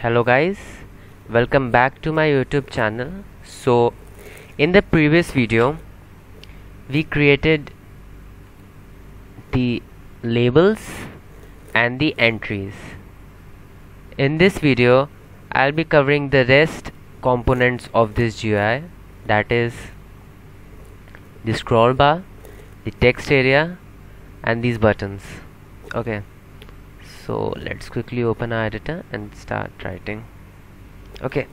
Hello guys, welcome back to my YouTube channel. So in the previous video we created the labels and the entries. In this video I'll be covering the rest components of this GUI, that is the scroll bar, the text area and these buttons. Okay, so let's quickly open our editor and start writing. Okay,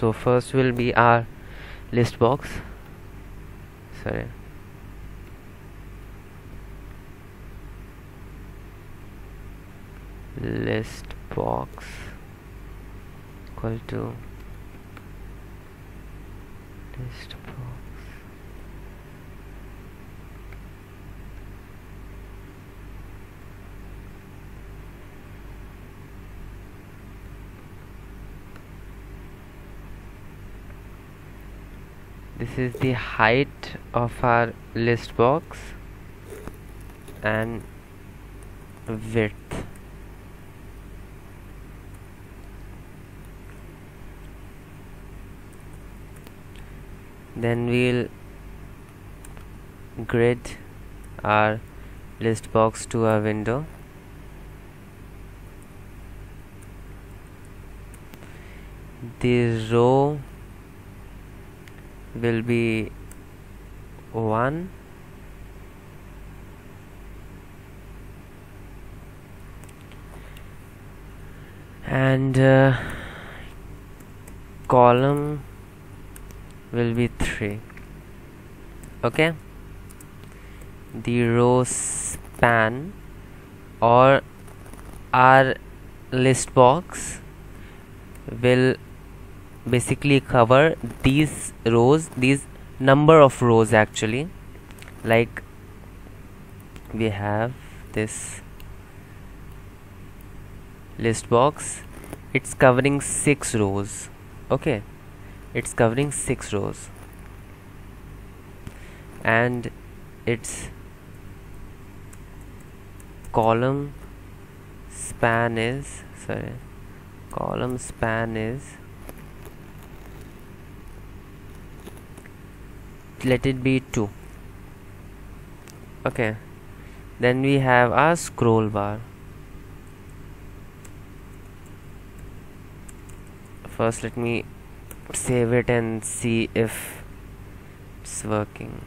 so first will be our list box. List box equal to list box. This is the height of our list box and width. Then we'll grid our list box to our window. The row will be 1 and column will be 3. Okay, the row span or our list box will basically cover these rows, these number of rows actually. Like we have this list box, it's covering 6 rows. Okay, it's covering 6 rows and its column span is, let it be 2. Okay, then we have our scroll bar. First let me save it and see if it's working.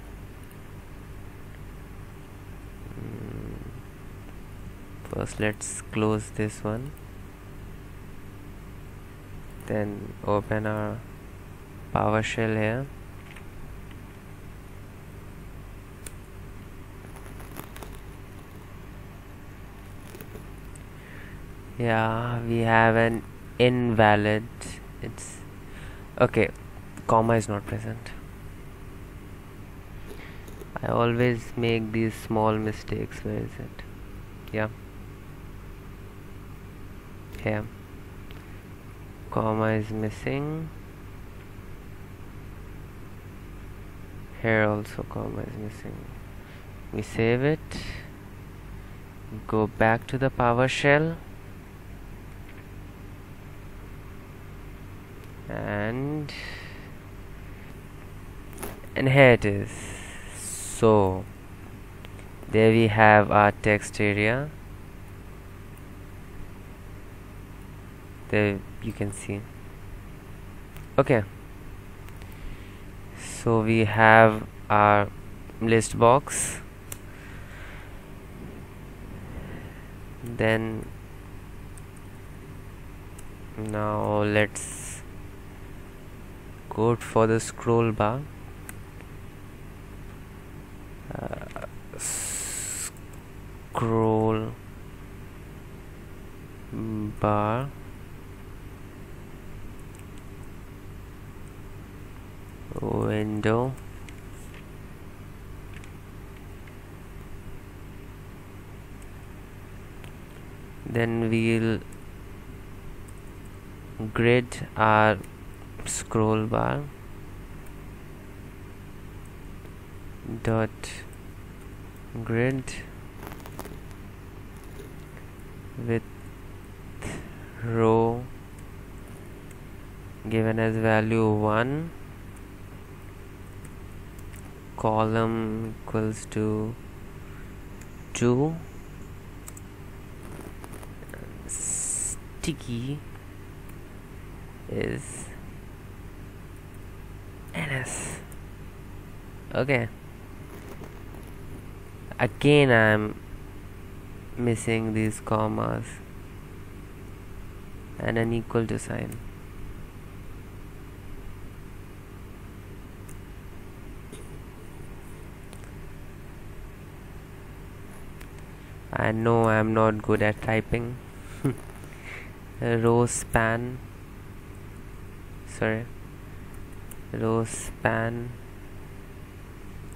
First let's close this one, then open our PowerShell here. Yeah, we have an invalid, it's okay, comma is not present. I always make these small mistakes. Where is it? Yeah, here, comma is missing. Here also comma is missing. We save it, go back to the PowerShell and here it is. So there we have our text area. There you can see. Okay, so we have our list box, then now let's code for the scroll bar. Scroll bar window then we'll grid our scroll bar dot grid with row given as value 1, column equals to 2, sticky is NS. Okay, again I'm missing these commas and an equal to sign. I know I'm not good at typing. row span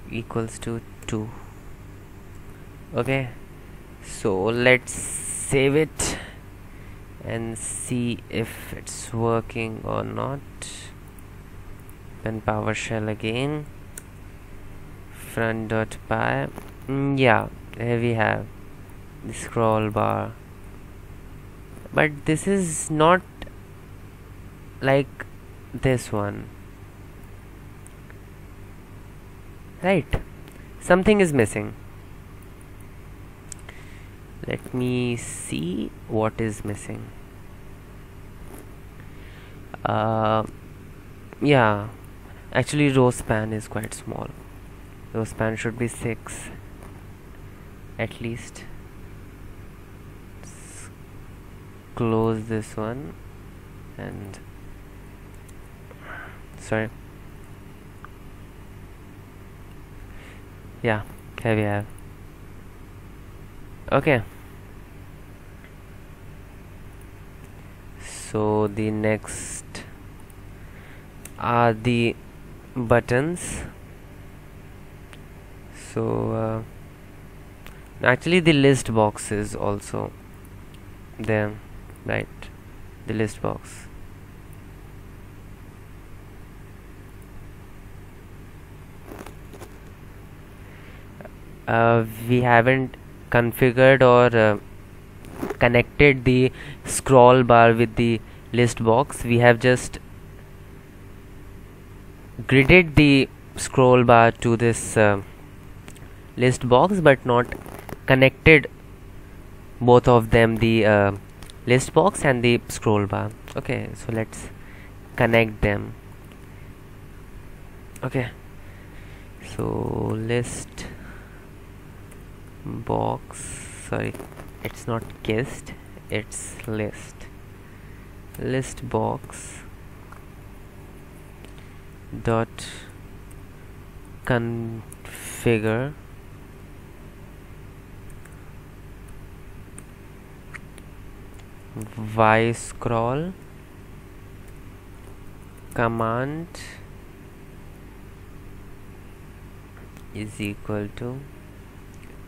equals to 2. Okay, so let's save it and see if it's working or not. Then PowerShell again, front.py. Yeah, here we have the scroll bar, but this is not like this one, right? Something is missing. Let me see what is missing. Yeah, actually row span is quite small. Row span should be 6 at least. Close this one and sorry, yeah, here we have. Okay, so the next are the buttons. So actually the list box is also there, right? The list box. We haven't configured or connected the scroll bar with the list box. We have just gridded the scroll bar to this list box, but not connected both of them, the list box and the scroll bar. Okay, so let's connect them. Okay, so list box, sorry, it's not guest, it's list box dot configure y scroll command is equal to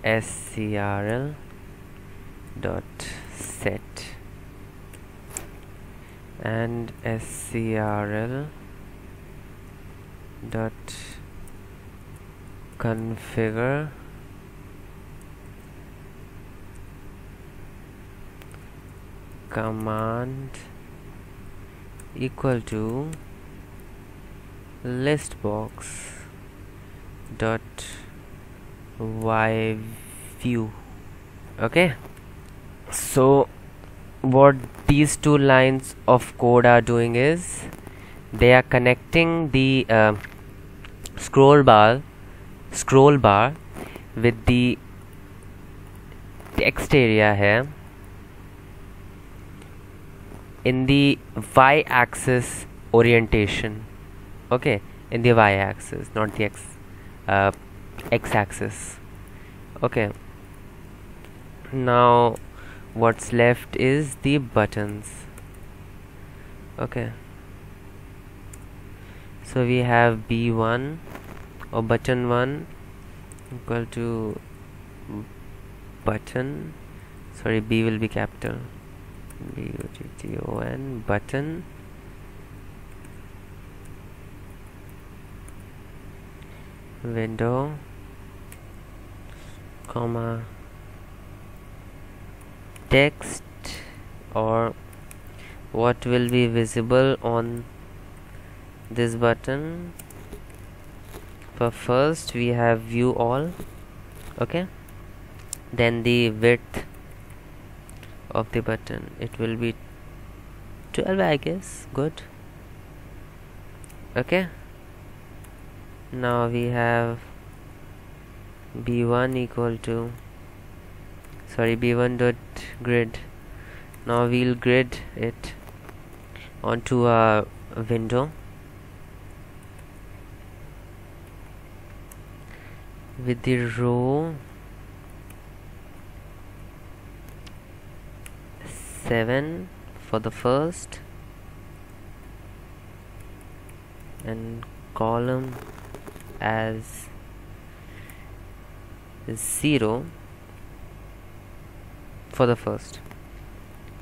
scrl dot set and scrl dot configure command equal to list box dot y view. Okay, so what these two lines of code are doing is they are connecting the scroll bar with the text area here. In the y-axis orientation, okay, in the y-axis, not the x-axis. Okay, now what's left is the buttons. Okay, so we have b1 or button 1 equal to button, sorry, b will be capital, button, button window comma text or what will be visible on this button. But first we have view all, okay, then the width of the button, it will be 12, I guess. Good. Okay, now we have b1 equal to, sorry, b1 dot grid. Now we'll grid it onto a window with the row 7 for the first and column as 0 for the first.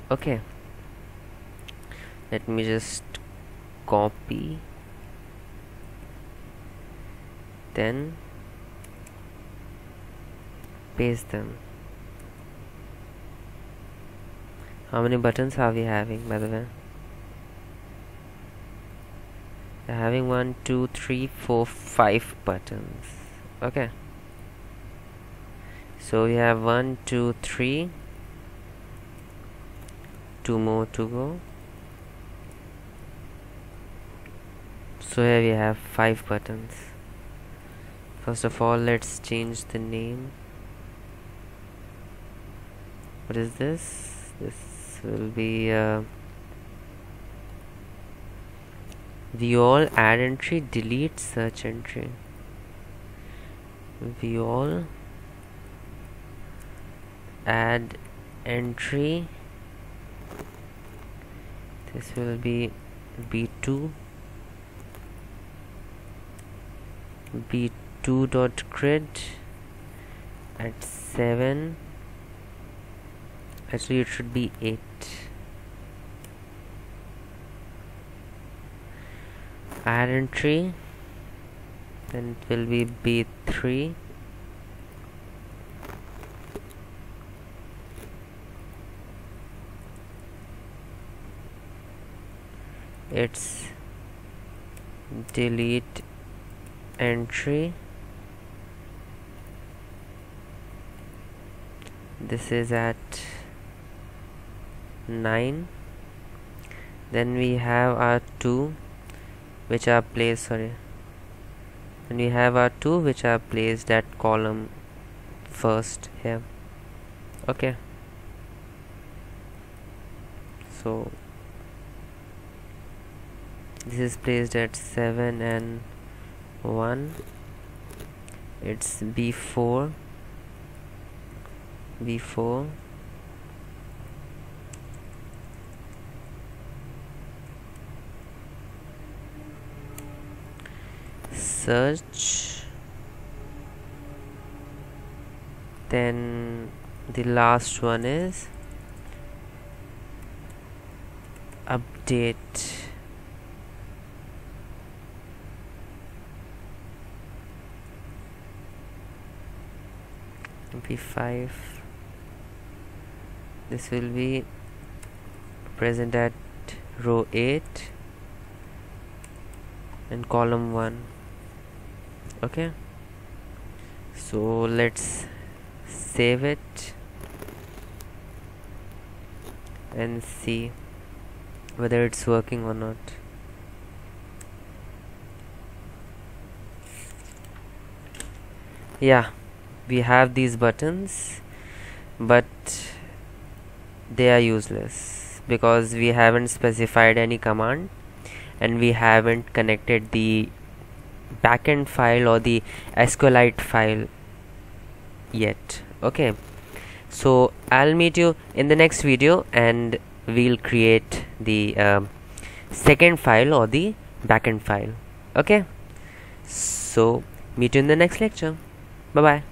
Okay, let me just copy, then paste them. How many buttons are we having, by the way? We're having 1, 2, 3, 4, 5 buttons. Okay, so we have 1, 2, 3, 2 more to go. So here we have 5 buttons. First of all, let's change the name. What is this? This will be view all, add entry, delete, search entry. View all, add entry. This will be b2, b2 dot grid at 7. Actually, it should be 8. Add entry, then it will be B3. It's delete entry. This is at 9. Then we have our 2 which are placed, sorry, and we have our 2 which are placed at column first here. Okay, so this is placed at 7 and 1. It's b4, b4, search, then the last one is update. B5, this will be present at row 8 and column 1. Okay, so let's save it and see whether it's working or not. Yeah, we have these buttons, but they are useless because we haven't specified any command and we haven't connected the backend file or the SQLite file yet. Okay, so I'll meet you in the next video and we'll create the second file or the backend file. Okay, so meet you in the next lecture. Bye bye.